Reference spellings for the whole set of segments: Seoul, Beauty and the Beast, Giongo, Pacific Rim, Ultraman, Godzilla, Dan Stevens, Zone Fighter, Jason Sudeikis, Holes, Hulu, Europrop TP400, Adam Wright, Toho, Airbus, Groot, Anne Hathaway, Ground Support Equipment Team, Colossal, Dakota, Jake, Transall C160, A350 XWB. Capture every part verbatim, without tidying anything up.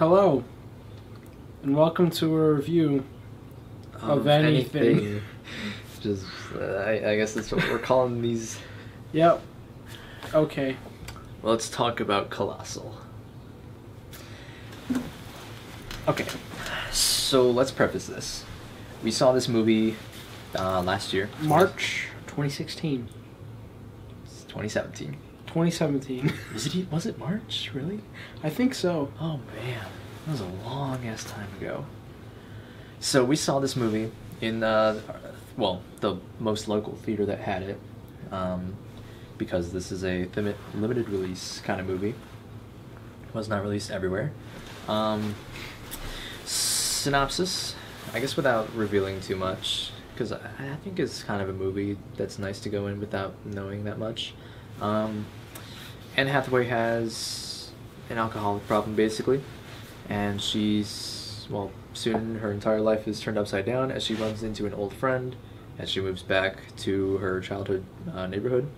Hello, and welcome to a review um, of anything. anything. Just, uh, I, I guess that's what we're calling these. Yep. Okay. Well, let's talk about Colossal. Okay, so let's preface this. We saw this movie uh, last year. March twenty sixteen. It's twenty seventeen. twenty seventeen. Was it, was it March, really? I think so. Oh man, that was a long ass time ago. So we saw this movie in, uh, well, the most local theater that had it, um, because this is a th limited release kind of movie. It was not released everywhere. Um, synopsis, I guess without revealing too much, because I, I think it's kind of a movie that's nice to go in without knowing that much. Um, Anne Hathaway has an alcoholic problem, basically, and she's, well, soon her entire life is turned upside down as she runs into an old friend as she moves back to her childhood uh, neighborhood,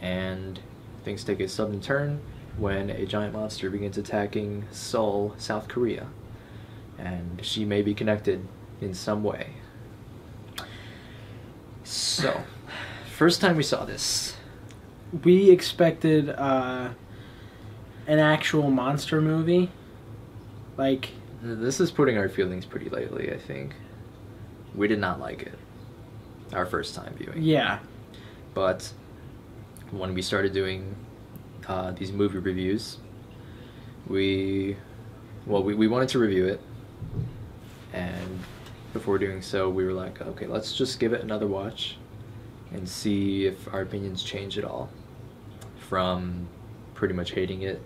and things take a sudden turn when a giant monster begins attacking Seoul, South Korea, and she may be connected in some way. So, first time we saw this, we expected uh, an actual monster movie. Like, this is putting our feelings pretty lightly, I think. We did not like it. Our first time viewing. Yeah. But when we started doing uh, these movie reviews, we, well, we, we wanted to review it. And before doing so, we were like, okay, let's just give it another watch and see if our opinions change at all, from pretty much hating it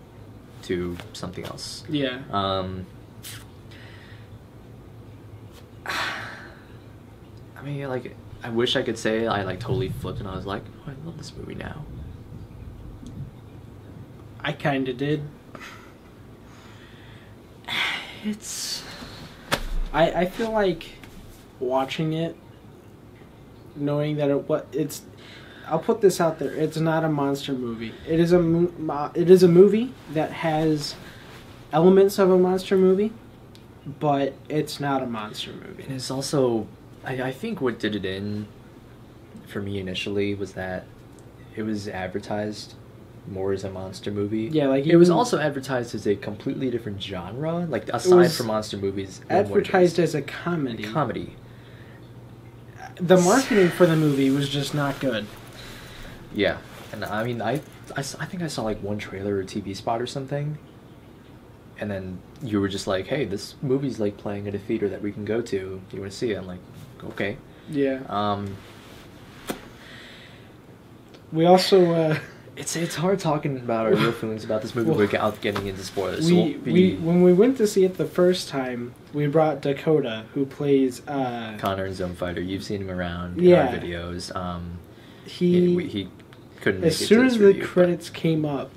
to something else. Yeah. Um, I mean, like, I wish I could say I like totally flipped and I was like, oh, I love this movie now. I kind of did. It's, I, I feel like watching it, knowing that it what it's, I'll put this out there. It's not a monster movie. It is a mo it is a movie that has elements of a monster movie, but it's not a monster movie. And it's also, I, I think what did it in for me initially was that it was advertised more as a monster movie. Yeah, like it was also advertised as a completely different genre. Like aside from monster movies, advertised as a comedy. A comedy. The marketing for the movie was just not good. Yeah, and I mean, I, I, I think I saw like one trailer or T V spot or something, and then you were just like, hey, this movie's like playing at a theater that we can go to. Do you want to see it? I'm like, okay. Yeah. Um. We also, uh... It's, it's hard talking about our real feelings about this movie well, without getting into spoilers. We, so we'll be... we, when we went to see it the first time, we brought Dakota, who plays... Uh, Connor in Zone Fighter. You've seen him around yeah. in our videos. Um, he, it, we, he couldn't make it to this review. As soon as the credits came up,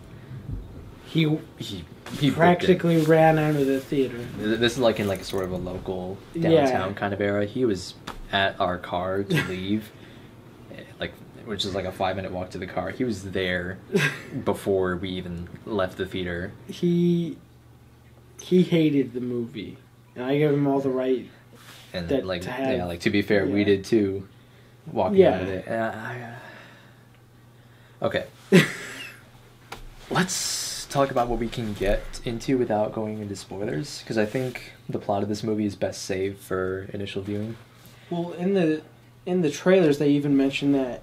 he, he, he practically ran out of the theater. This is like in like a sort of a local downtown yeah. kind of era. He was at our car to leave, like... which is like a five-minute walk to the car. He was there before we even left the theater. He he hated the movie, and I gave him all the right. And that, like, to have, yeah, like to be fair, yeah. we did too. Walking yeah. out of it. Uh, okay, let's talk about what we can get into without going into spoilers, because I think the plot of this movie is best saved for initial viewing. Well, in the in the trailers, they even mentioned that.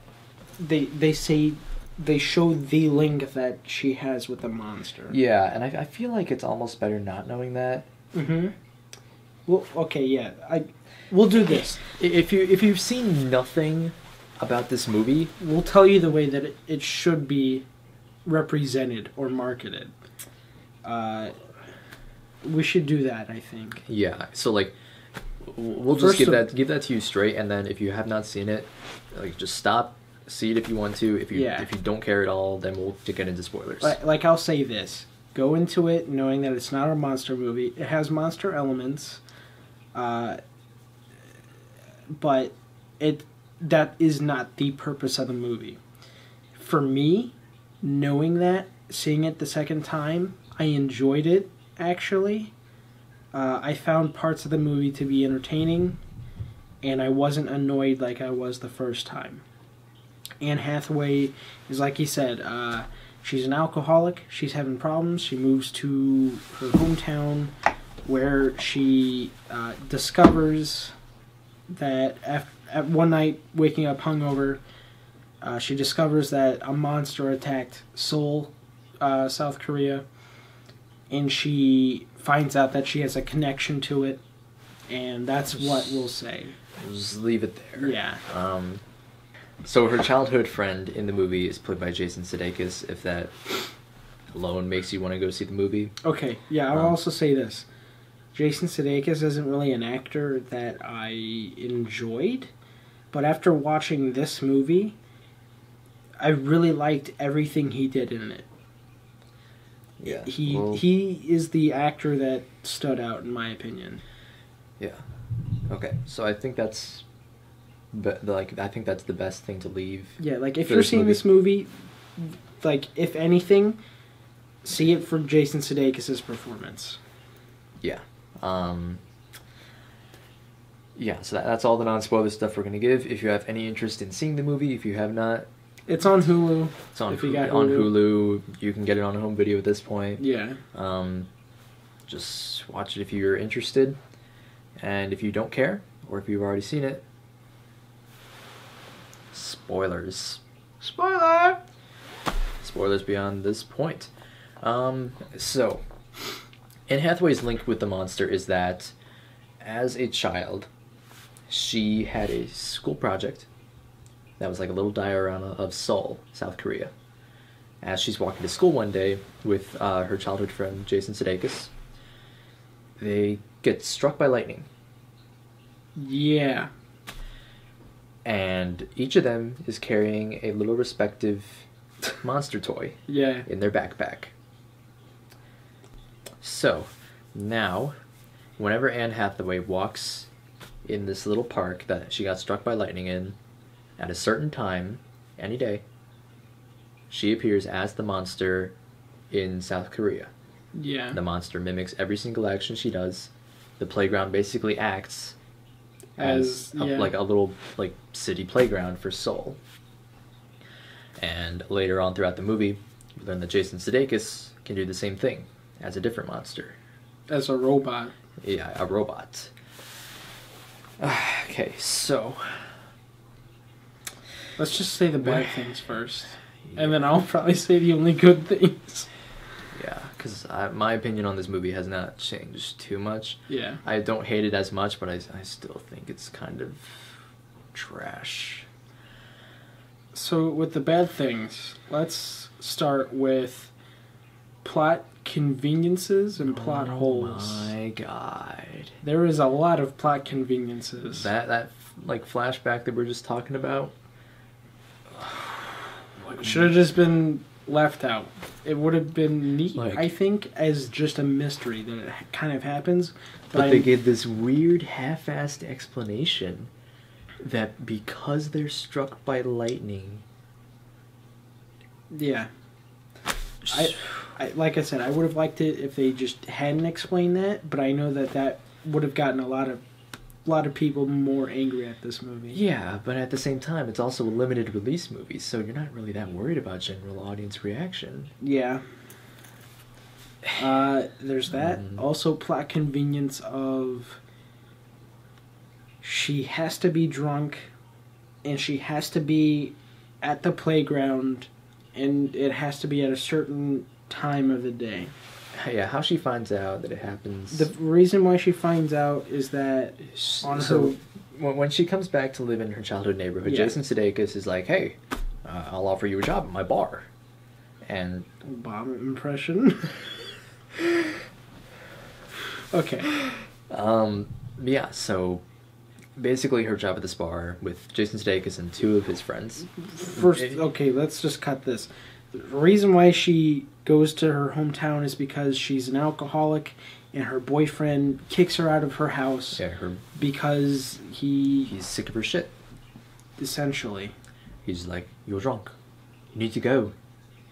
They they say they show the link that she has with the monster. Yeah, and I I feel like it's almost better not knowing that. Mm-hmm. Well, okay, yeah. I we'll do this. If you if you've seen nothing about this movie, we'll tell you the way that it, it should be represented or marketed. Uh, we should do that, I think. Yeah. So like, we'll just First give that give that to you straight, and then if you have not seen it, like just stop. See it if you want to. If you yeah. if you don't care at all, then we'll get into spoilers. Like, like I'll say this: go into it knowing that it's not a monster movie. It has monster elements, uh, but it that is not the purpose of the movie. For me, knowing that, seeing it the second time, I enjoyed it actually. Uh, I found parts of the movie to be entertaining, and I wasn't annoyed like I was the first time. Anne Hathaway is, like he said, uh, she's an alcoholic, she's having problems, she moves to her hometown where she uh, discovers that af at one night, waking up hungover, uh, she discovers that a monster attacked Seoul, uh, South Korea, and she finds out that she has a connection to it, and that's what we'll say. Just leave it there. Yeah. Um, so her childhood friend in the movie is played by Jason Sudeikis, if that alone makes you want to go see the movie. Okay, yeah, I'll um, also say this. Jason Sudeikis isn't really an actor that I enjoyed, but after watching this movie, I really liked everything he did in it. Yeah, he well, he is the actor that stood out in my opinion. Yeah. Okay. So I think that's, but like I think that's the best thing to leave. Yeah. Like if you're seeing movie. this movie, like if anything, see it for Jason Sudeikis' performance. Yeah. Um. Yeah. So that, that's all the non-spoiler stuff we're gonna give. If you have any interest in seeing the movie, if you have not. It's on Hulu. It's on, if you got Hulu. on Hulu. You can get it on home video at this point. Yeah. Um, just watch it if you're interested. And if you don't care, or if you've already seen it, spoilers. Spoiler! Spoilers beyond this point. Um, so, Anne Hathaway's link with the monster is that, as a child, she had a school project that was like a little diorama of Seoul, South Korea. As she's walking to school one day with uh, her childhood friend Jason Sudeikis, they get struck by lightning. Yeah. And each of them is carrying a little respective monster toy yeah. in their backpack. So, now, whenever Anne Hathaway walks in this little park that she got struck by lightning in, at a certain time, any day, she appears as the monster in South Korea. Yeah. The monster mimics every single action she does. The playground basically acts as, as a, yeah. like a little like city playground for Seoul. And later on throughout the movie, we learn that Jason Sudeikis can do the same thing as a different monster. As a robot. Yeah, a robot. Okay, so... let's just say the bad things first, yeah. and then I'll probably say the only good things. Yeah, because my opinion on this movie has not changed too much. Yeah. I don't hate it as much, but I, I still think it's kind of trash. So with the bad things, let's start with plot conveniences and plot oh holes. Oh my god. There is a lot of plot conveniences. That, that like flashback that we were just talking about? Should have just been left out. It would have been neat, like, I think, as just a mystery that it kind of happens. But, but they gave this weird half-assed explanation that because they're struck by lightning... Yeah. I, I, like I said, I would have liked it if they just hadn't explained that, but I know that that would have gotten a lot of... a lot of people more angry at this movie. Yeah, but at the same time, it's also a limited release movie, so you're not really that worried about general audience reaction. Yeah. Uh, there's that. Mm. Also, plot convenience of... she has to be drunk, and she has to be at the playground, and it has to be at a certain time of the day. Yeah, how she finds out that it happens. The reason why she finds out is that on so, her... when she comes back to live in her childhood neighborhood, yeah. Jason Sudeikis is like, hey, uh, I'll offer you a job at my bar. And... Obama impression. Okay. Um, yeah, so basically her job at this bar with Jason Sudeikis and two of his friends. First, okay, let's just cut this. The reason why she goes to her hometown is because she's an alcoholic, and her boyfriend kicks her out of her house yeah, her, because he... he's sick of her shit. Essentially. He's like, you're drunk. You need to go.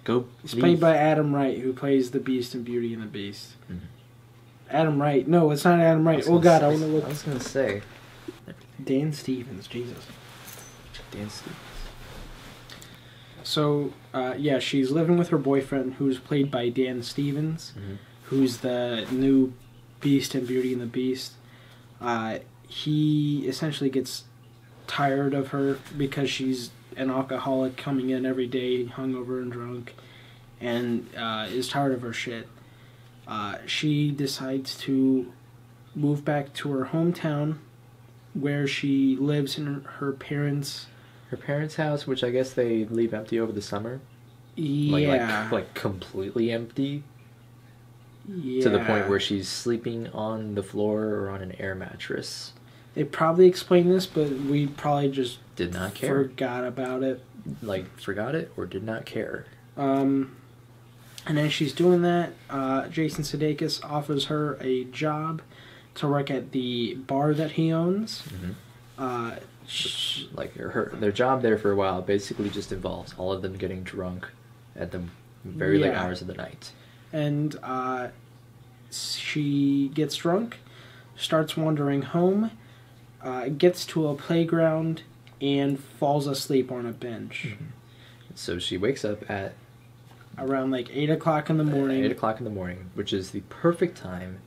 Go, He's leave. played by Adam Wright, who plays the Beast in Beauty and the Beast. Mm-hmm. Adam Wright. No, it's not Adam Wright. Oh God, say, I want to look. I was gonna say Dan Stevens. Jesus. Dan Stevens. So, uh, yeah, she's living with her boyfriend, who's played by Dan Stevens, mm-hmm. who's the new Beast in Beauty and the Beast. Uh, he essentially gets tired of her because she's an alcoholic coming in every day, hungover and drunk, and uh, is tired of her shit. Uh, she decides to move back to her hometown, where she lives in her, her parents' her parents' house, which I guess they leave empty over the summer. Yeah, like, like, like completely empty. Yeah. To the point where she's sleeping on the floor or on an air mattress. They probably explained this, but we probably just did not care. Forgot about it. Like, forgot it or did not care. Um, and as she's doing that, uh, Jason Sudeikis offers her a job to work at the bar that he owns. Mm-hmm. Uh, sh- like her, their job there for a while basically just involves all of them getting drunk at the very yeah. late hours of the night. And uh, she gets drunk, starts wandering home, uh, gets to a playground, and falls asleep on a bench. Mm-hmm. So she wakes up at... around like eight o'clock in the morning. eight o'clock in the morning, which is the perfect time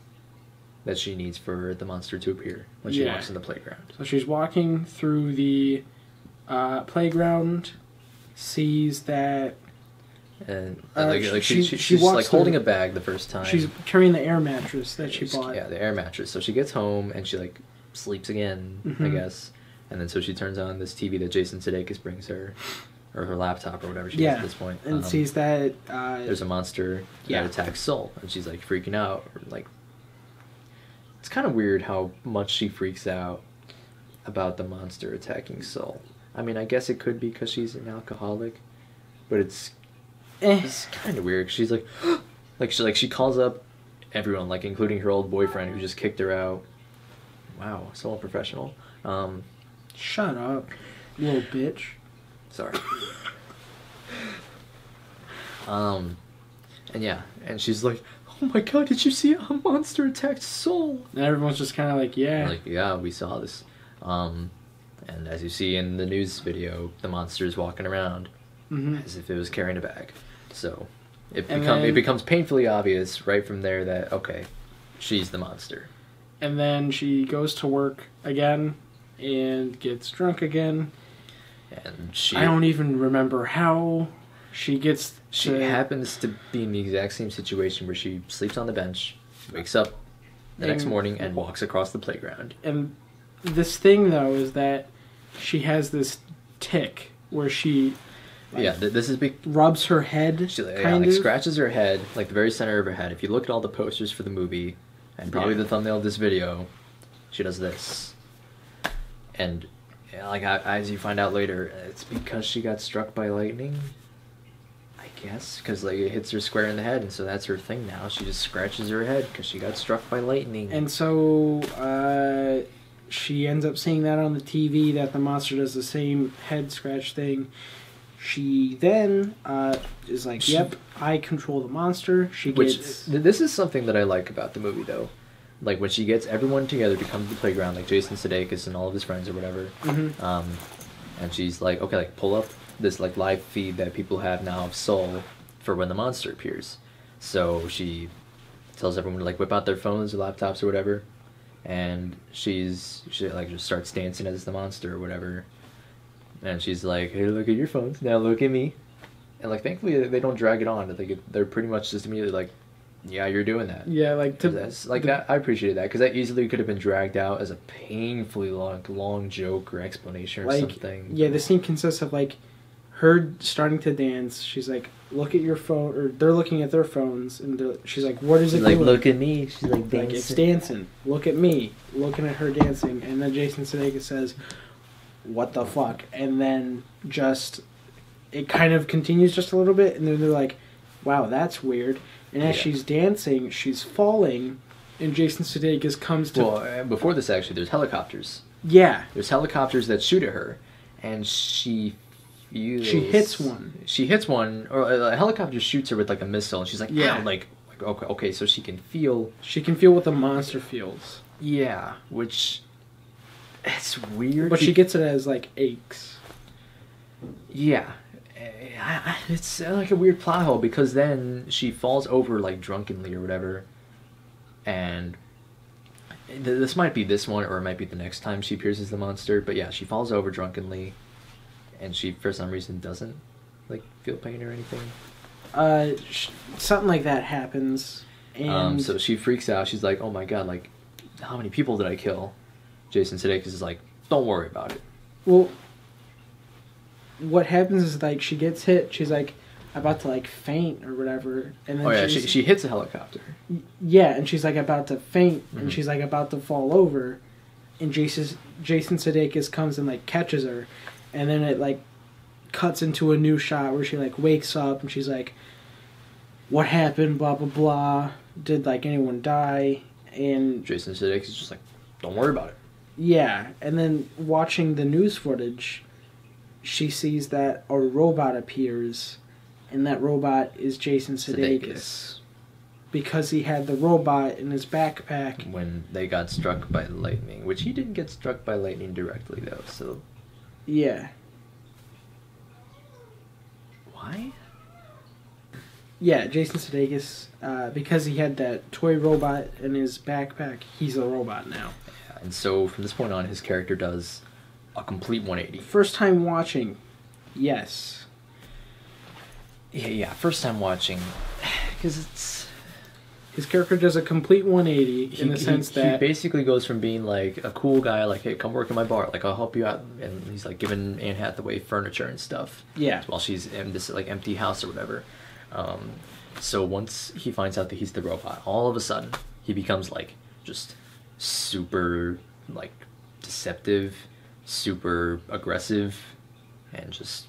that she needs for the monster to appear when she yeah. walks in the playground. So she's walking through the uh, playground, sees that... And uh, like, she, like she, she, she's she like holding the, a bag the first time. She's carrying the air mattress that she bought. Yeah, the air mattress. So she gets home and she like sleeps again, mm-hmm. I guess. And then so she turns on this T V that Jason Sudeikis brings her, or her laptop or whatever she yeah. has at this point. And um, sees that uh, there's a monster yeah. that attacks Seoul, and she's like freaking out. Like, it's kind of weird how much she freaks out about the monster attacking Seoul. I mean, I guess it could be because she's an alcoholic, but it's. It's kind of weird. She's like, like she like she calls up everyone, like including her old boyfriend who just kicked her out. Wow, so unprofessional. Um, Shut up, little bitch. Sorry. um, and yeah, and she's like, oh my God, did you see a monster attacked Seoul? And everyone's just kind of like, yeah, like yeah, we saw this. Um, and as you see in the news video, the monster's walking around mm-hmm. as if it was carrying a bag. So it, become, then, it becomes painfully obvious right from there that, okay, she's the monster. And then she goes to work again and gets drunk again. And she I don't even remember how she gets She to, happens to be in the exact same situation where she sleeps on the bench, wakes up the and, next morning, and walks across the playground. And this thing, though, is that she has this tick where she... Like, yeah, th- this is big. Rubs her head. She like, kind yeah, like of. scratches her head, like the very center of her head. If you look at all the posters for the movie, and probably yeah. the thumbnail of this video, she does this. And yeah, like I, as you find out later, it's because she got struck by lightning. I guess because like it hits her square in the head, and so that's her thing now. She just scratches her head because she got struck by lightning. And so uh, she ends up seeing that on the T V that the monster does the same head scratch thing. She then uh, is like, yep, she, I control the monster. She gets... Which, this is something that I like about the movie, though. Like, when she gets everyone together to come to the playground, like Jason Sudeikis and all of his friends or whatever, mm-hmm. um, and she's like, okay, like, pull up this, like, live feed that people have now of Seoul for when the monster appears. So she tells everyone to, like, whip out their phones or laptops or whatever, and she's, she, like, just starts dancing as the monster or whatever. And she's like, hey, look at your phones. Now look at me. And, like, thankfully, they don't drag it on. They get, they're pretty much just immediately like, yeah, you're doing that. Yeah, like... To, that's, like, the, that, I appreciated that. Because that easily could have been dragged out as a painfully long long joke or explanation or like, something. Yeah, the scene consists of, like, her starting to dance. She's like, look at your phone. Or they're looking at their phones. And she's like, what is it she's doing? Like, look at me. She's like, dancing. Like, it's dancing. Look at me. Looking at her dancing. And then Jason Sudeikis says... what the fuck? And then just, it kind of continues just a little bit, and then they're like, wow, that's weird. And as yeah. she's dancing, she's falling, and Jason Sudeikis comes to... Well, before this, actually, there's helicopters. Yeah. There's helicopters that shoot at her, and she feels... She hits one. She hits one, or a helicopter shoots her with, like, a missile, and she's like, yeah, ow, like, like okay, okay, so she can feel. She can feel what the monster feels. Yeah, which it's weird. But she gets it as like aches. Yeah, it's like a weird plot hole because then she falls over like drunkenly or whatever, and this might be this one or it might be the next time she pierces the monster. But yeah, she falls over drunkenly, and she for some reason doesn't like feel pain or anything. Uh, sh something like that happens, and um, so she freaks out. She's like, "Oh my god! Like, how many people did I kill?" Jason Sudeikis is like, "Don't worry about it." Well, what happens is like she gets hit. She's like about to like faint or whatever, and then oh yeah, she she hits a helicopter. Yeah, and she's like about to faint, mm-hmm. and she's like about to fall over, and Jason Jason Sudeikis comes and like catches her, and then it like. Cuts into a new shot where she like wakes up and she's like, "What happened? Blah blah blah. Did like anyone die?" And Jason Sudeikis is just like, "Don't worry about it." Yeah, and then watching the news footage, she sees that a robot appears, and that robot is Jason Sudeikis, Sudeikis. because he had the robot in his backpack when they got struck by lightning, which he didn't get struck by lightning directly though. So yeah. Why? Yeah, Jason Sudeikis, uh, because he had that toy robot in his backpack, he's a robot now. Yeah, and so from this point on, his character does a complete one eighty. First time watching, yes. Yeah, yeah, first time watching, because it's... His character does a complete one eighty he, in the he, sense that... He basically goes from being, like, a cool guy, like, "Hey, come work in my bar, like, I'll help you out," and he's, like, giving Anne Hathaway furniture and stuff. Yeah. While she's in this, like, empty house or whatever. Um, so once he finds out that he's the robot, all of a sudden, he becomes, like, just super, like, deceptive, super aggressive, and just,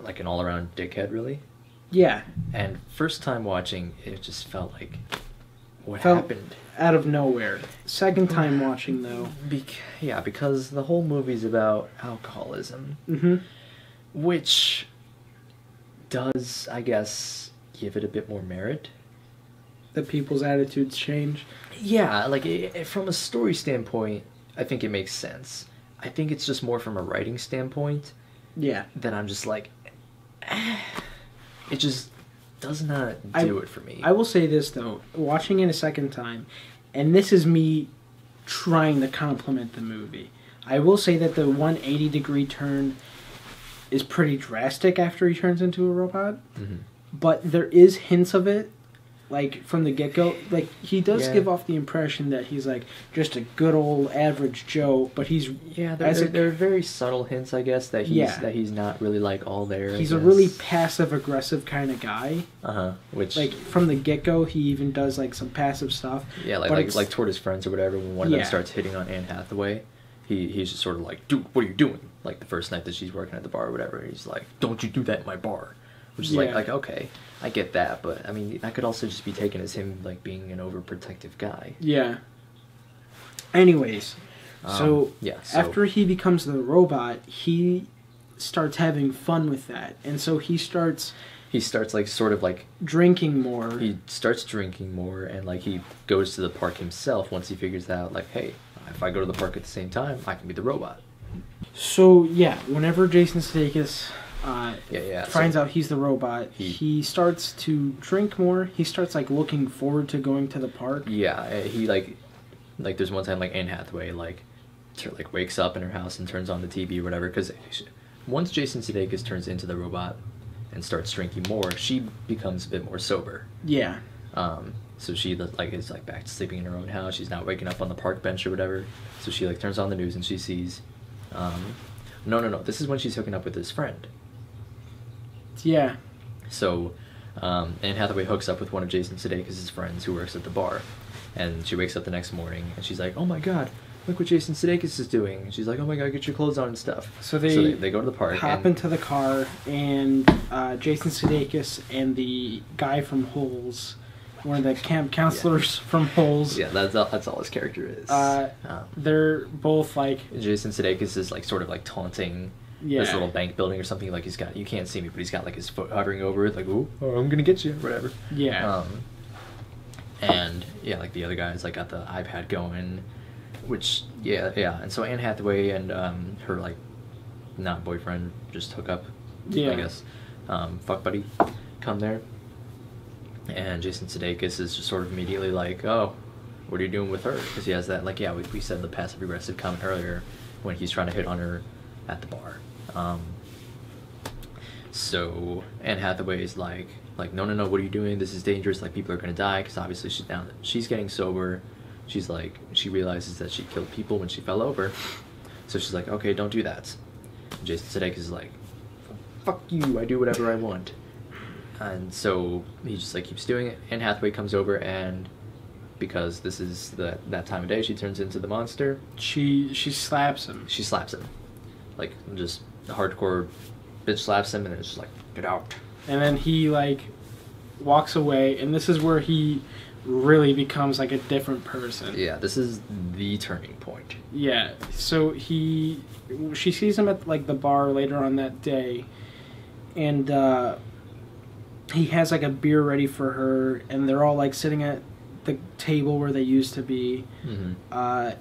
like, an all-around dickhead, really. Yeah. And first time watching, it just felt like, what felt happened? Out of nowhere. Second time watching, though. Bec yeah, because the whole movie's about alcoholism. Mm-hmm. Which does, I guess, give it a bit more merit. That people's attitudes change? Yeah, like, it, it, from a story standpoint, I think it makes sense. I think it's just more from a writing standpoint. Yeah. That I'm just like... It just does not do I, it for me. I will say this, though. Watching it a second time, and this is me trying to compliment the movie, I will say that the one eighty degree turn is pretty drastic after he turns into a robot. Mm-hmm. But there is hints of it, like, from the get-go. Like, he does yeah. give off the impression that he's, like, just a good old average Joe, but he's... Yeah, there, there, a, there are very subtle hints, I guess, that he's, yeah. that he's not really, like, all there. He's a really passive-aggressive kind of guy. Uh-huh, which... Like, from the get-go, he even does, like, some passive stuff. Yeah, like, like, like toward his friends or whatever, when one of yeah. them starts hitting on Anne Hathaway, he, he's just sort of like, "Dude, what are you doing?" Like, the first night that she's working at the bar or whatever, he's like, "Don't you do that in my bar." Which is yeah. like, like, okay, I get that, but, I mean, that could also just be taken as him, like, being an overprotective guy. Yeah. Anyways, um, so, yeah, so after he becomes the robot, he starts having fun with that, and so he starts... He starts, like, sort of, like... Drinking more. He starts drinking more, and, like, he goes to the park himself once he figures out, like, hey, if I go to the park at the same time, I can be the robot. So, yeah, whenever Jason Sudeikis... Uh, yeah, yeah. Finds so, out he's the robot. He, he starts to drink more. He starts like looking forward to going to the park. Yeah, he like, like there's one time like Anne Hathaway like, like wakes up in her house and turns on the T V or whatever. Because once Jason Sudeikis turns into the robot and starts drinking more, she becomes a bit more sober. Yeah. Um. So she like is like back to sleeping in her own house. She's not waking up on the park bench or whatever. So she like turns on the news and she sees, um, no no no. This is when she's hooking up with his friend. Yeah. So, um, Anne Hathaway hooks up with one of Jason Sudeikis' friends who works at the bar. And she wakes up the next morning, and she's like, "Oh my god, look what Jason Sudeikis is doing." And she's like, "Oh my god, get your clothes on and stuff." So they, so they, they go to the park. Hop into the car, and uh, Jason Sudeikis and the guy from Holes, one of the camp counselors yeah. from Holes. Yeah, that's all, that's all his character is. Uh, um, they're both like... Jason Sudeikis is like sort of like taunting... Yeah. This little bank building or something, like he's got, you can't see me, but he's got like his foot hovering over it, like, "Ooh, oh, I'm gonna get you," whatever. Yeah. Um, And yeah, like the other guys, like got the iPad going, which yeah, yeah. And so Anne Hathaway and um, her like not boyfriend just hook up. Yeah. I guess um, fuck buddy, come there. And Jason Sudeikis is just sort of immediately like, oh, what are you doing with her? Because he has that like yeah we we said the passive aggressive comment earlier when he's trying to hit on her at the bar. Um, so Anne Hathaway is like. Like no no no, what are you doing? This is dangerous. Like people are gonna die because obviously she's now that she's getting sober, she's like she realizes that she killed people when she fell over, so she's like okay don't do that. And Jason Sudeikis is like, fuck you, I do whatever I want, and so he just like keeps doing it. Anne Hathaway comes over and because this is the that time of day she turns into the monster. She she slaps him. She slaps him, like just hardcore bitch slaps him and it's just like get out. And then he, like, walks away, and this is where he really becomes, like, a different person. Yeah, this is the turning point. Yeah, so he... She sees him at, like, the bar later on that day, and uh, he has, like, a beer ready for her, and they're all, like, sitting at the table where they used to be. Mm-hmm. Uh,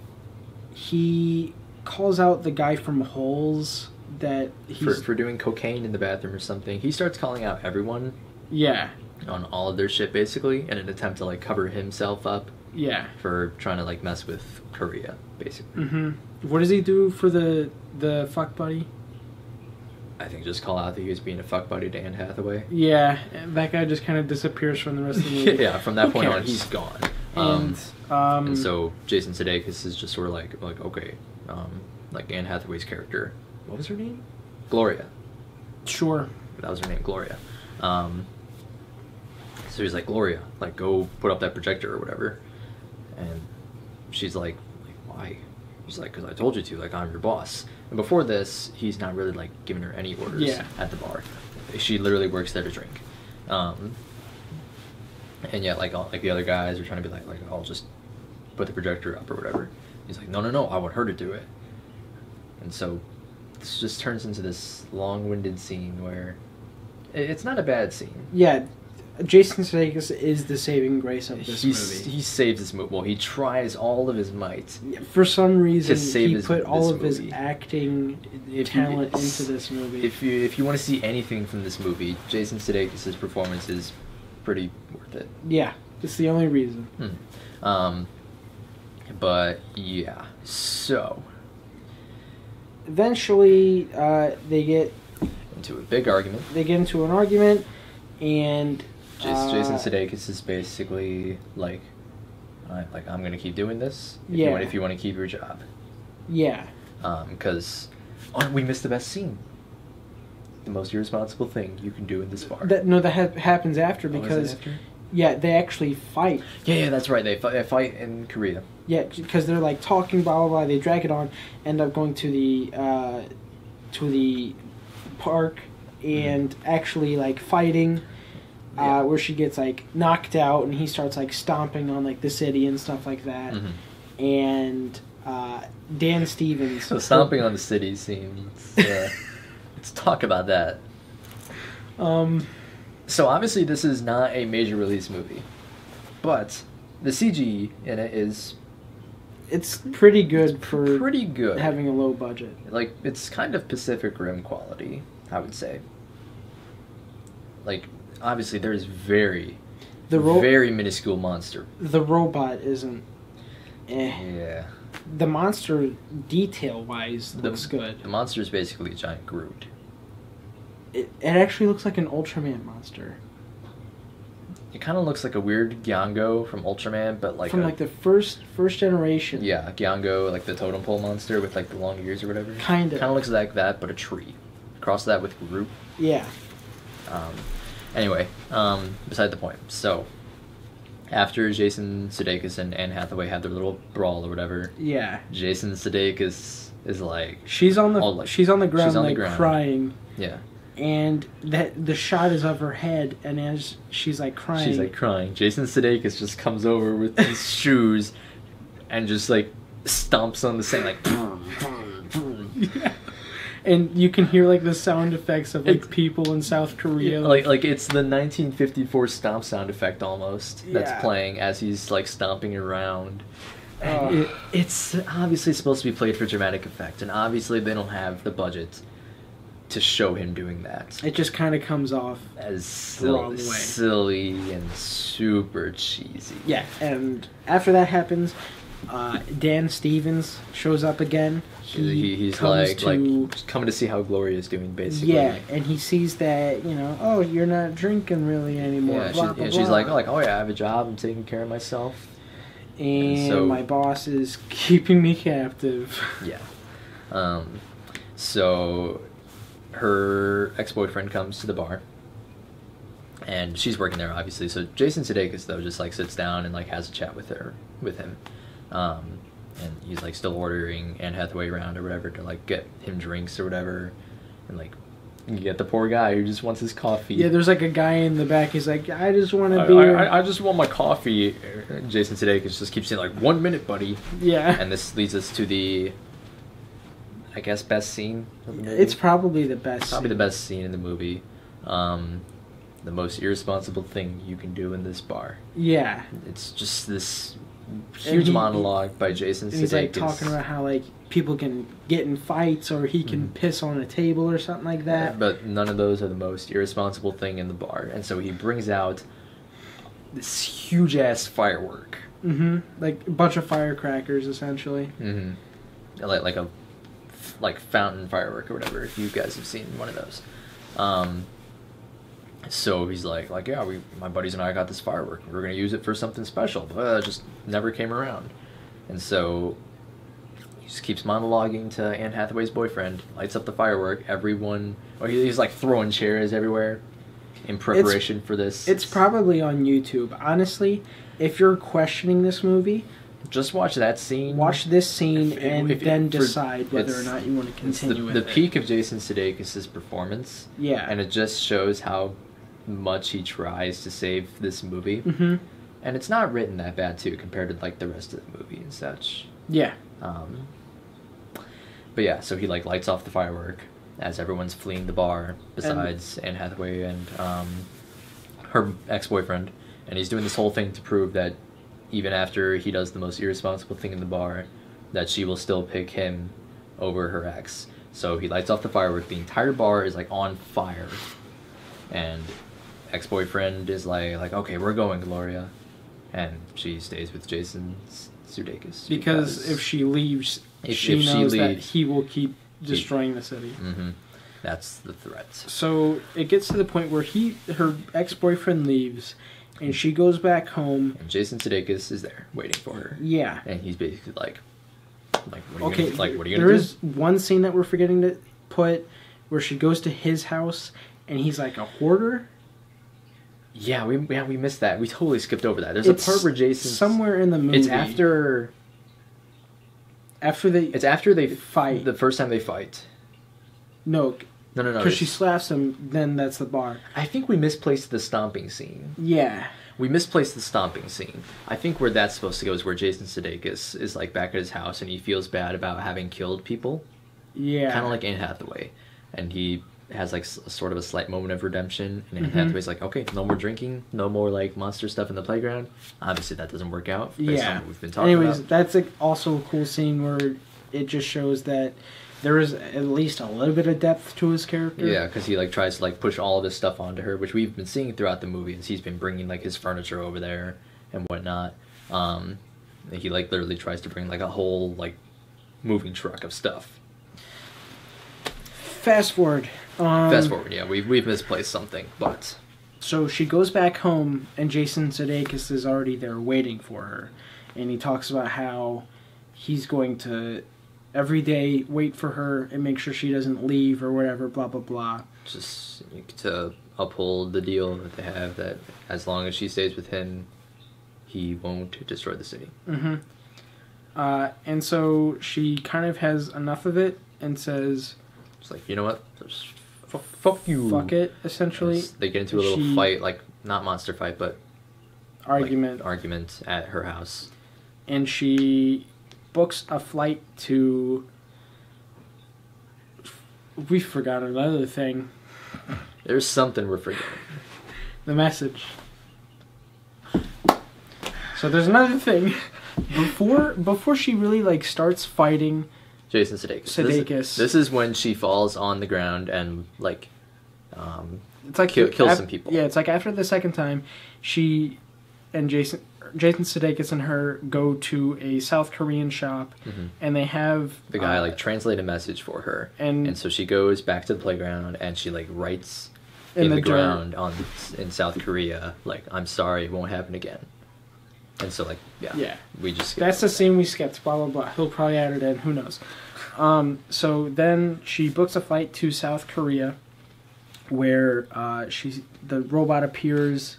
he calls out the guy from Holes... that he's... For, for doing cocaine in the bathroom or something. He starts calling out everyone. Yeah. On all of their shit, basically, in an attempt to, like, cover himself up. Yeah. For trying to, like, mess with Korea, basically. Mm-hmm. What does he do for the, the fuck buddy? I think just call out that he was being a fuck buddy to Anne Hathaway. Yeah. That guy just kind of disappears from the rest of the movie. Yeah, from that Who point cares? on, he's gone. And, um, um... and so Jason Sudeikis is just sort of like, like okay, um, like, Anne Hathaway's character... What was her name? Gloria. Sure. That was her name, Gloria. Um, so he's like, Gloria, like, go put up that projector or whatever. And she's like, like why? He's like, because I told you to, like, I'm your boss. And before this, he's not really, like, giving her any orders yeah. at the bar. She literally works there to drink. Um, and yet, like, all, like, the other guys are trying to be like, like, I'll just put the projector up or whatever. He's like, no, no, no, I want her to do it. And so... This just turns into this long-winded scene where it's not a bad scene. Yeah, Jason Sudeikis is the saving grace of this He's, movie. He saves this movie. Well, he tries all of his might. For some reason, to save he his, put all of movie. his acting if talent you, into this movie. If you if you want to see anything from this movie, Jason Sudeikis' performance is pretty worth it. Yeah, it's the only reason. Hmm. Um, but yeah, so. Eventually, uh, they get... Into a big argument. They get into an argument, and... Uh, Jason Sudeikis is basically like, uh, like I'm going to keep doing this if yeah. you want, if you want to keep your job. Yeah. Because um, oh, we missed the best scene. The most irresponsible thing you can do in this bar. That, no, that ha happens after because... Oh, after? Yeah, they actually fight. Yeah, yeah, that's right. They fight, they fight in Korea. Yeah, because they're like talking, blah blah blah. They drag it on, end up going to the uh, to the park and mm-hmm. actually like fighting, yeah. uh, where she gets like knocked out and he starts like stomping on like the city and stuff like that. Mm-hmm. And uh, Dan Stevens. So stomping on the city seems. Uh, let's talk about that. Um. So obviously this is not a major release movie, but the C G in it is... It's pretty good it's for pretty good. having a low budget. Like, it's kind of Pacific Rim quality, I would say. Like, obviously there's very, the very minuscule monster. The robot isn't... Eh. Yeah. The monster, detail-wise, looks the, good. The monster's basically a giant Groot. It, it actually looks like an Ultraman monster. It kind of looks like a weird Giongo from Ultraman, but like... From a, like the first first generation. Yeah, Giongo, like the totem pole monster with like the long ears or whatever. Kind of. Kind of looks like that, but a tree. Cross that with Groot. Yeah. Um, anyway, um, beside the point. So, after Jason Sudeikis and Anne Hathaway had their little brawl or whatever... Yeah. Jason Sudeikis is like... She's on the, all, like, she's on the ground, she's on like the ground. crying. Yeah. And that the shot is of her head, and as she's like crying, she's like crying. Jason Sudeikis just comes over with these shoes, and just like stomps on the sand, like. Yeah. and you can hear like the sound effects of like it's, people in South Korea. Like like it's the nineteen fifty-four stomp sound effect almost yeah. that's playing as he's like stomping around. And oh. it, it's obviously supposed to be played for dramatic effect, and obviously they don't have the budget to show him doing that. It just kind of comes off as silly, silly and super cheesy. Yeah, and after that happens, uh, Dan Stevens shows up again. He he, he's comes like, to, like coming to see how Gloria is doing, basically. Yeah, and he sees that, you know, oh, you're not drinking really anymore. Yeah, blah, she's, blah, yeah, blah. she's like, oh, like, oh yeah, I have a job. I'm taking care of myself. And, and so, my boss is keeping me captive. Yeah. Um, so her ex-boyfriend comes to the bar, and she's working there, obviously. So Jason Sudeikis, though, just like sits down and like has a chat with her, with him, um, and he's like still ordering Anne Hathaway around or whatever to like get him drinks or whatever, and like. You get the poor guy who just wants his coffee. Yeah, there's like a guy in the back. He's like, I just want to be. I, I, I just want my coffee. Jason Sudeikis just keeps saying like, one minute, buddy. Yeah. And this leads us to the, I guess, best scene of the movie. It's probably the best. Probably scene. the best scene in the movie. Um, the most irresponsible thing you can do in this bar. Yeah. It's just this huge he, monologue by Jason Sudeikis. He's like talking about how like. People can get in fights, or he can mm. piss on a table or something like that. But none of those are the most irresponsible thing in the bar. And so he brings out this huge-ass firework. Mm-hmm. Like a bunch of firecrackers, essentially. Mm-hmm. Like, like a like fountain firework or whatever, if you guys have seen one of those. Um, so he's like, like yeah, we, my buddies and I got this firework. We're going to use it for something special. But it just never came around. And so... just keeps monologuing to Anne Hathaway's boyfriend, lights up the firework, everyone... Or he's, like, throwing chairs everywhere in preparation it's, for this. It's probably on YouTube. Honestly, if you're questioning this movie... Just watch that scene. Watch this scene if, and if, then if, decide whether or not you want to continue the, with the it. The peak of Jason Sudeikis' performance. Yeah. And it just shows how much he tries to save this movie. Mm-hmm. And it's not written that bad, too, compared to, like, the rest of the movie and such. Yeah. Um... But yeah, so he like lights off the firework as everyone's fleeing the bar, besides and, Anne Hathaway and um, her ex-boyfriend. And he's doing this whole thing to prove that even after he does the most irresponsible thing in the bar, that she will still pick him over her ex. So he lights off the firework. The entire bar is like on fire. And ex-boyfriend is like, like okay, we're going, Gloria. And she stays with Jason Sudeikis. Because, because if she leaves... If she if knows she leaves, that he will keep destroying he, the city. Mm-hmm. That's the threat. So it gets to the point where he, her ex-boyfriend leaves, and she goes back home. And Jason Sudeikis is there waiting for her. Yeah. And he's basically like, like, what are okay, you gonna, like, what are you gonna do? There is one scene that we're forgetting to put where she goes to his house, and he's like a hoarder. Yeah, we yeah we missed that. We totally skipped over that. There's it's a part where Jason's somewhere in the movie. It's after. After they, it's after they fight. The first time they fight. No, no, no, no. Because she slaps him, then that's the bar. I think we misplaced the stomping scene. Yeah, we misplaced the stomping scene. I think where that's supposed to go is where Jason Sudeikis is like back at his house and he feels bad about having killed people. Yeah, kind of like Anne Hathaway, and he has like a, sort of a slight moment of redemption. And Anne mm-hmm. Hathaway's like, okay, no more drinking, no more like monster stuff in the playground. Obviously, that doesn't work out. Based yeah. on what we've been talking Anyways, about. That's like also a cool scene where it just shows that there is at least a little bit of depth to his character. Yeah, because he like tries to like push all of this stuff onto her, which we've been seeing throughout the movie as he's been bringing like his furniture over there and whatnot. Um, and he like literally tries to bring like a whole like moving truck of stuff. Fast forward. Um, Fast forward, yeah, we've, we've misplaced something, but... So she goes back home, and Jason Sudeikis is already there waiting for her. And he talks about how he's going to, every day, wait for her and make sure she doesn't leave or whatever, blah, blah, blah. Just to uphold the deal that they have, that as long as she stays with him, he won't destroy the city. Mm-hmm. Uh, and so she kind of has enough of it and says... It's like, you know what? There's... F fuck you. Fuck it, essentially. And they get into a little she, fight, like, not monster fight, but... Argument. Like, argument at her house. And she books a flight to... We forgot another thing. There's something we're forgetting. The message. So there's another thing. Before before she really like starts fighting Jason Sudeikis. Sudeikis. This, this is when she falls on the ground and like um it's like kill, kills some people. Yeah, it's like after the second time, she and Jason Jason Sudeikis and her go to a South Korean shop, mm-hmm. and they have the guy uh, like translate a message for her, and, and so she goes back to the playground and she like writes in, in the, the ground on in South Korea like "I'm sorry, it won't happen again." And so like yeah, yeah. we just skipped that's the scene we skipped. Blah blah blah. He'll probably add it in. Who knows? Um, so then she books a flight to South Korea, where uh, she the robot appears.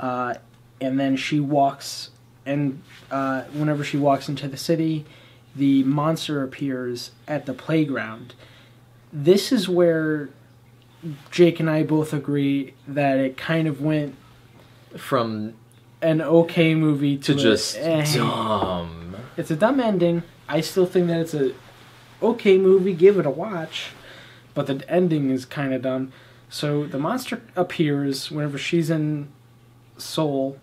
Uh, And then she walks, and uh, whenever she walks into the city, the monster appears at the playground. This is where Jake and I both agree that it kind of went from an okay movie to, to just a, dumb. It's a dumb ending. I still think that it's a okay movie. Give it a watch, but the ending is kind of dumb. So the monster appears whenever she's in Seoul.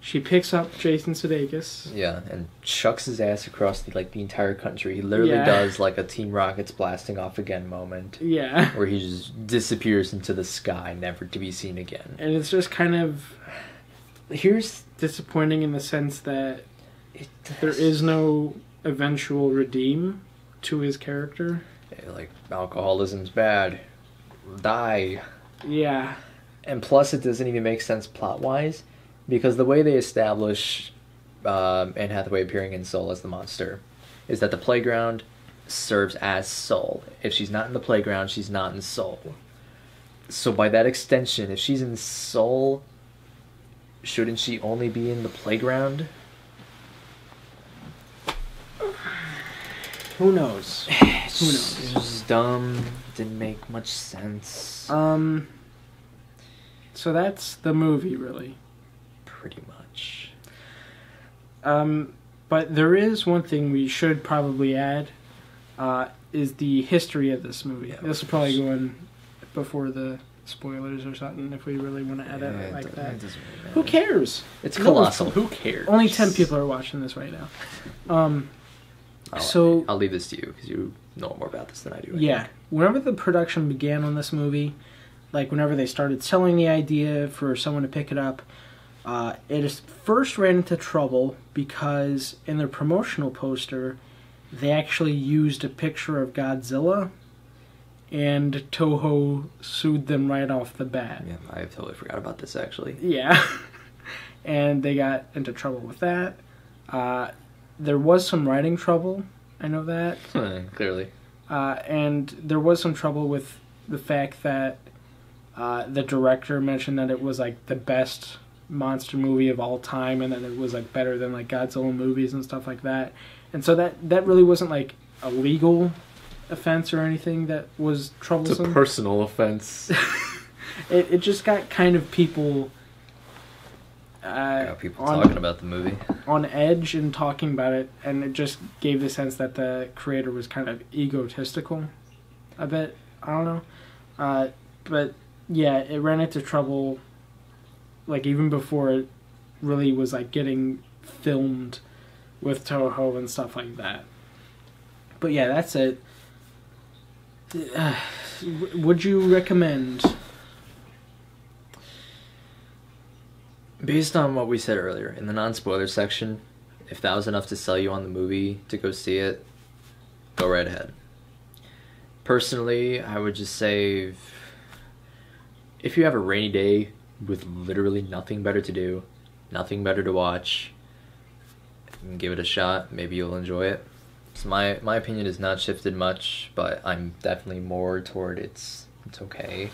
She picks up Jason Sudeikis. Yeah, and chucks his ass across the, like the entire country. He literally yeah. does like a Team Rocket's blasting off again moment. Yeah, where he just disappears into the sky, never to be seen again. And it's just kind of here's disappointing in the sense that it there is no eventual redeem to his character. Yeah, like alcoholism's bad. Die. Yeah, and plus it doesn't even make sense plot wise. Because the way they establish um, Anne Hathaway appearing in Seoul as the monster is that the playground serves as Seoul. If she's not in the playground, she's not in Seoul. So by that extension, if she's in Seoul, shouldn't she only be in the playground? Who knows? Who knows? It was dumb. Didn't make much sense. Um. So that's the movie, really. Pretty much. Um, but there is one thing we should probably add, uh, is the history of this movie. Yeah, this will probably go in before the spoilers or something, if we really want to add yeah, it like that. It really Who cares? It's no, Colossal. Who cares? Only ten people are watching this right now. Um, I'll, so I'll leave this to you, because you know more about this than I do. I yeah. Think. Whenever the production began on this movie, like whenever they started selling the idea for someone to pick it up, Uh, it is first ran into trouble because in their promotional poster, they actually used a picture of Godzilla, and Toho sued them right off the bat. Yeah, I totally forgot about this, actually. Yeah. And they got into trouble with that. Uh, there was some writing trouble, I know that. Hmm, clearly. Uh, and there was some trouble with the fact that uh, the director mentioned that it was like the best monster movie of all time, and that it was like better than like Godzilla movies and stuff like that, and so that that really wasn't like a legal offense or anything that was troublesome. It's a personal offense. it it just got kind of people. Uh, got people on, talking about the movie on edge and talking about it, and it just gave the sense that the creator was kind of egotistical. I bet I don't know, uh, but yeah, it ran into trouble. Like, even before it really was, like, getting filmed with Toho and stuff like that. But, yeah, that's it. Uh, would you recommend? Based on what we said earlier, in the non-spoiler section, if that was enough to sell you on the movie to go see it, go right ahead. Personally, I would just say, if, if you have a rainy day with literally nothing better to do, nothing better to watch, and give it a shot. Maybe you'll enjoy it. So my my opinion has not shifted much, but I'm definitely more toward it's it's okay.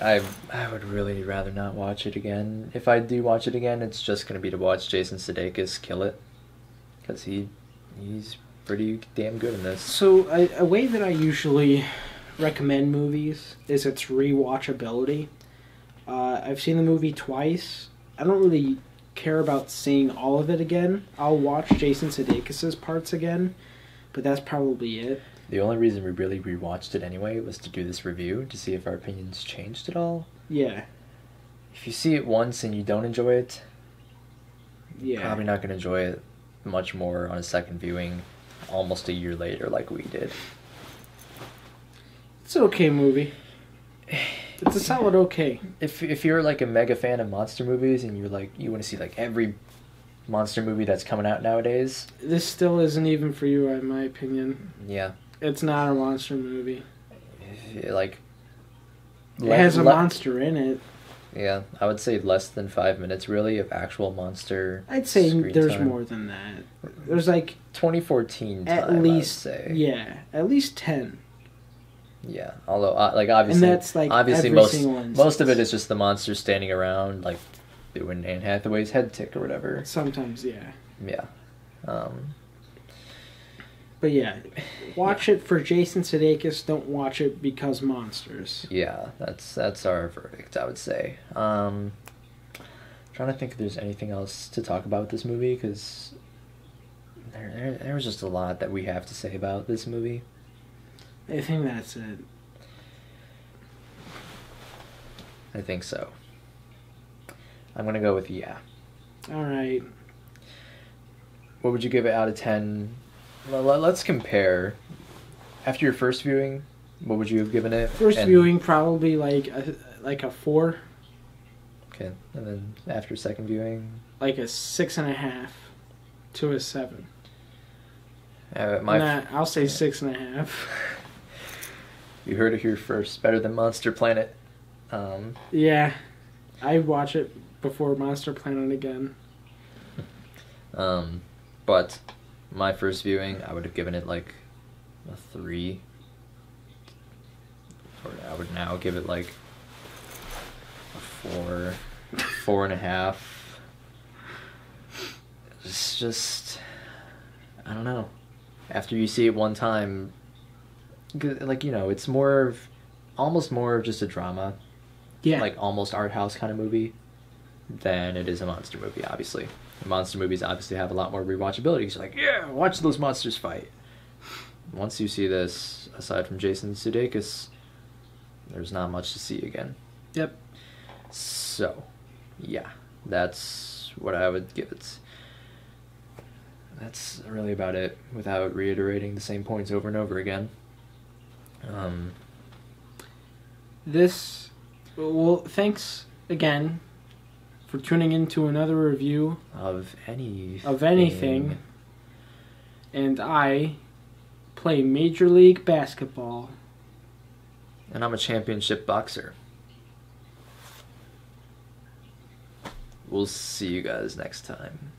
I I would really rather not watch it again. If I do watch it again, it's just gonna be to watch Jason Sudeikis kill it, because he he's pretty damn good in this. So a, a way that I usually recommend movies is its rewatchability. Uh, I've seen the movie twice. I don't really care about seeing all of it again. I'll watch Jason Sudeikis' parts again, but that's probably it. The only reason we really rewatched it anyway was to do this review to see if our opinions changed at all. Yeah. If you see it once and you don't enjoy it, yeah, probably not going to enjoy it much more on a second viewing almost a year later like we did. It's an okay movie. It's a solid okay. If if you're like a mega fan of monster movies and you're like you want to see like every monster movie that's coming out nowadays, this still isn't even for you, in my opinion. Yeah. It's not a monster movie. It, like It has a monster in it. Yeah, I would say less than five minutes, really, of actual monster. I'd say there's time. More than that. There's like twenty fourteen at time, least. Say. Yeah, at least ten. Yeah, although uh, like obviously, and that's like obviously most most of it is just the monsters standing around, like doing Anne Hathaway's head tick or whatever. Sometimes, yeah. Yeah. Um, but yeah, watch yeah. it for Jason Sudeikis. Don't watch it because monsters. Yeah, that's that's our verdict, I would say. Um, trying to think if there's anything else to talk about with this movie, because there, there there was just a lot that we have to say about this movie. I think that's it. I think so. I'm gonna go with yeah. All right. What would you give it out of ten? Let's compare. After your first viewing, what would you have given it? First and viewing, probably like a, like a four. Okay, and then after second viewing, like a six and a half to a seven. Uh, my nah, I'll say yeah. six and a half. You heard it here first. Better than Monster Planet. Um, yeah, I watch it before Monster Planet again. Um, but. My first viewing, I would have given it like a three. Or I would now give it like a four, four and a half. It's just, I don't know. After you see it one time, like, you know, it's more of, almost more of just a drama. Yeah. Like almost art house kind of movie than it is a monster movie, obviously. Monster movies obviously have a lot more rewatchability. So like, yeah, watch those monsters fight. Once you see this, aside from Jason Sudeikis, there's not much to see again. Yep. So, yeah, that's what I would give it. That's really about it, without reiterating the same points over and over again. Um. This, well, thanks again for tuning in to another review of any of anything. And I play Major League Basketball. And I'm a championship boxer. We'll see you guys next time.